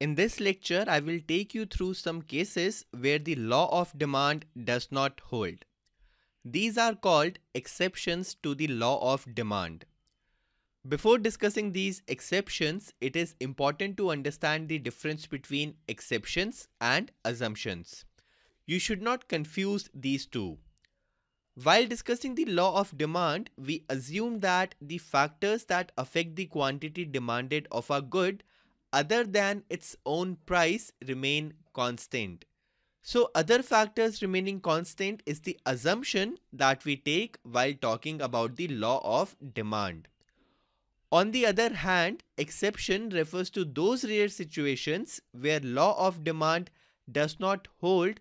In this lecture, I will take you through some cases where the law of demand does not hold. These are called exceptions to the law of demand. Before discussing these exceptions, it is important to understand the difference between exceptions and assumptions. You should not confuse these two. While discussing the law of demand, we assume that the factors that affect the quantity demanded of a good other than its own price remain constant. So other factors remaining constant is the assumption that we take while talking about the law of demand. On the other hand, exception refers to those rare situations where law of demand does not hold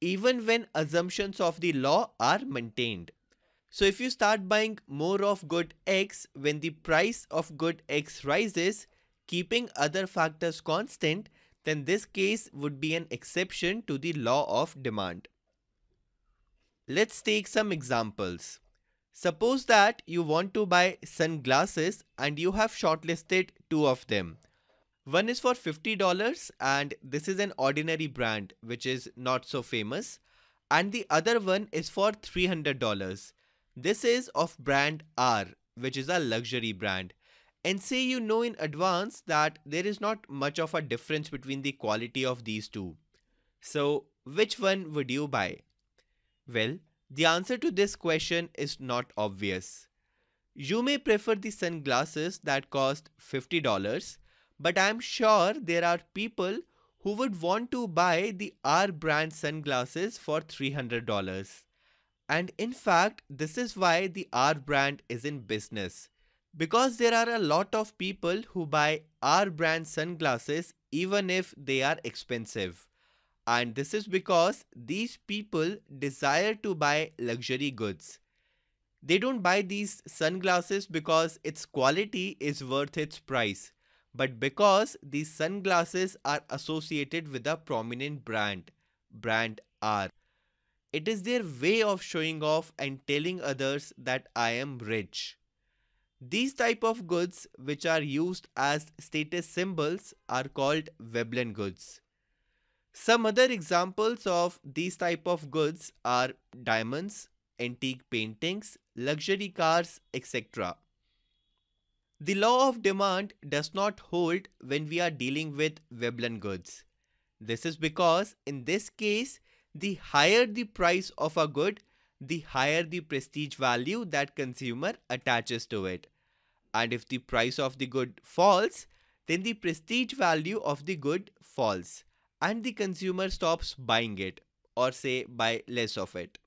even when assumptions of the law are maintained. So if you start buying more of good X when the price of good X rises, keeping other factors constant, then this case would be an exception to the law of demand. Let's take some examples. Suppose that you want to buy sunglasses and you have shortlisted two of them. One is for $50 and this is an ordinary brand which is not so famous, and the other one is for $300. This is of brand R, which is a luxury brand. And say you know in advance that there is not much of a difference between the quality of these two. So which one would you buy? Well, the answer to this question is not obvious. You may prefer the sunglasses that cost $50, but I am sure there are people who would want to buy the R brand sunglasses for $300. And in fact, this is why the R brand is in business. Because there are a lot of people who buy R brand sunglasses even if they are expensive. And this is because these people desire to buy luxury goods. They don't buy these sunglasses because its quality is worth its price, but because these sunglasses are associated with a prominent brand, brand R. It is their way of showing off and telling others that I am rich. These type of goods which are used as status symbols are called Veblen goods. Some other examples of these type of goods are diamonds, antique paintings, luxury cars, etc. The law of demand does not hold when we are dealing with Veblen goods. This is because in this case, the higher the price of a good, the higher the prestige value that consumer attaches to it. And if the price of the good falls, then the prestige value of the good falls and the consumer stops buying it, or say buy less of it.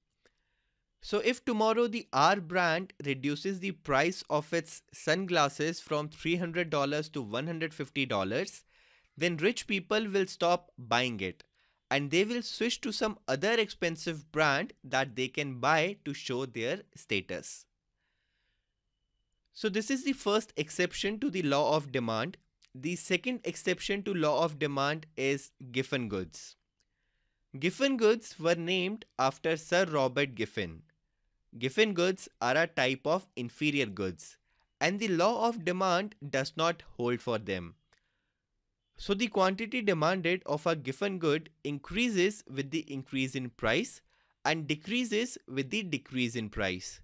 So if tomorrow the R brand reduces the price of its sunglasses from $300 to $150, then rich people will stop buying it. And they will switch to some other expensive brand that they can buy to show their status. So this is the first exception to the law of demand. The second exception to law of demand is Giffen goods. Giffen goods were named after Sir Robert Giffen. Giffen goods are a type of inferior goods, and the law of demand does not hold for them. So the quantity demanded of a Giffen good increases with the increase in price and decreases with the decrease in price.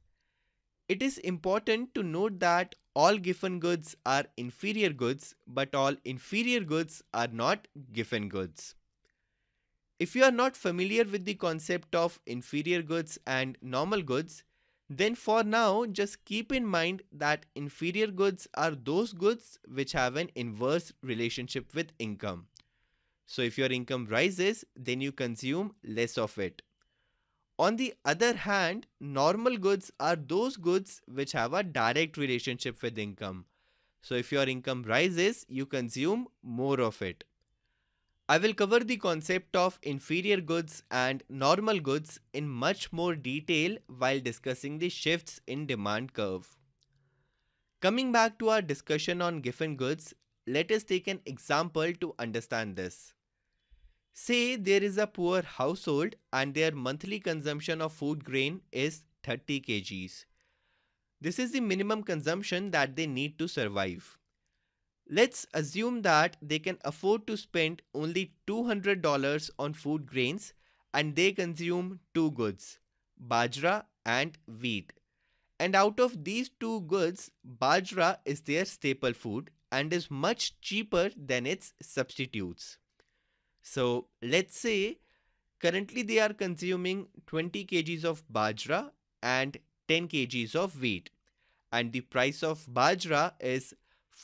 It is important to note that all Giffen goods are inferior goods, but all inferior goods are not Giffen goods. If you are not familiar with the concept of inferior goods and normal goods, then for now, just keep in mind that inferior goods are those goods which have an inverse relationship with income. So if your income rises, then you consume less of it. On the other hand, normal goods are those goods which have a direct relationship with income. So if your income rises, you consume more of it. I will cover the concept of inferior goods and normal goods in much more detail while discussing the shifts in demand curve. Coming back to our discussion on Giffen goods, let us take an example to understand this. Say there is a poor household and their monthly consumption of food grain is 30 kgs. This is the minimum consumption that they need to survive. Let's assume that they can afford to spend only $200 on food grains and they consume two goods, bajra and wheat. And out of these two goods, bajra is their staple food and is much cheaper than its substitutes. So let's say currently they are consuming 20 kgs of bajra and 10 kgs of wheat, and the price of bajra is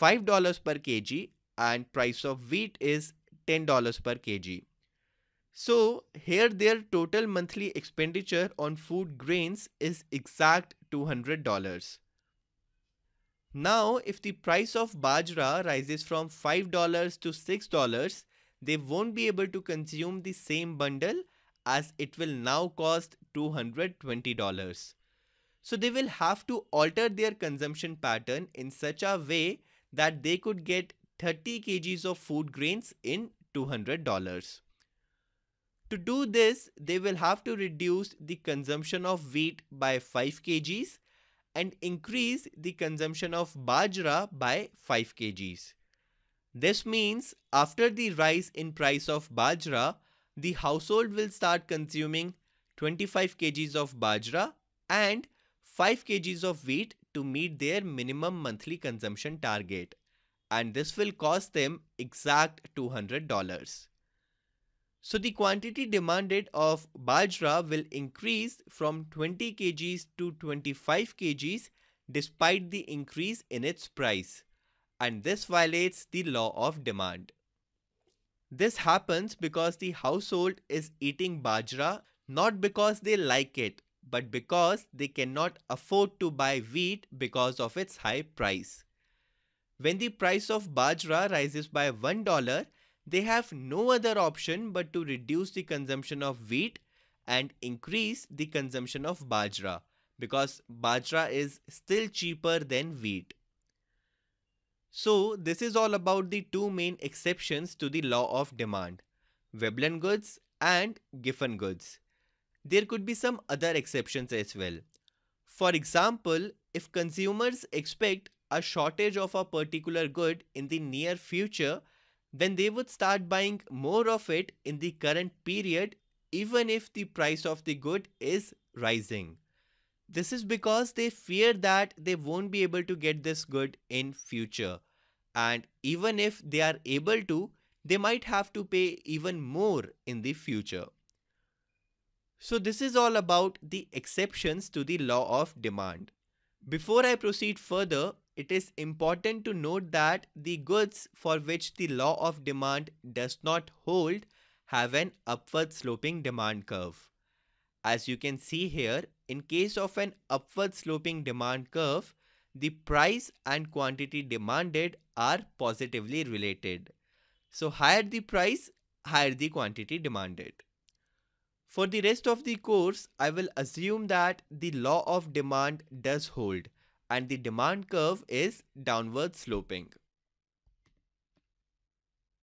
$5 per kg and price of wheat is $10 per kg. So here their total monthly expenditure on food grains is exact $200. Now if the price of bajra rises from $5 to $6, they won't be able to consume the same bundle as it will now cost $220. So they will have to alter their consumption pattern in such a way that they could get 30 kgs of food grains in $200. To do this, they will have to reduce the consumption of wheat by 5 kgs and increase the consumption of bajra by 5 kgs. This means after the rise in price of bajra, the household will start consuming 25 kgs of bajra and 5 kgs of wheat to meet their minimum monthly consumption target, and this will cost them exact $200. So the quantity demanded of bajra will increase from 20 kgs to 25 kgs despite the increase in its price, and this violates the law of demand. This happens because the household is eating bajra not because they like it, but because they cannot afford to buy wheat because of its high price. When the price of bajra rises by $1, they have no other option but to reduce the consumption of wheat and increase the consumption of bajra, because bajra is still cheaper than wheat. So this is all about the two main exceptions to the law of demand, Veblen goods and Giffen goods. There could be some other exceptions as well. For example, if consumers expect a shortage of a particular good in the near future, then they would start buying more of it in the current period even if the price of the good is rising. This is because they fear that they won't be able to get this good in future, and even if they are able to, they might have to pay even more in the future. So this is all about the exceptions to the law of demand. Before I proceed further, it is important to note that the goods for which the law of demand does not hold have an upward sloping demand curve. As you can see here, in case of an upward sloping demand curve, the price and quantity demanded are positively related. So higher the price, higher the quantity demanded. For the rest of the course, I will assume that the law of demand does hold and the demand curve is downward sloping.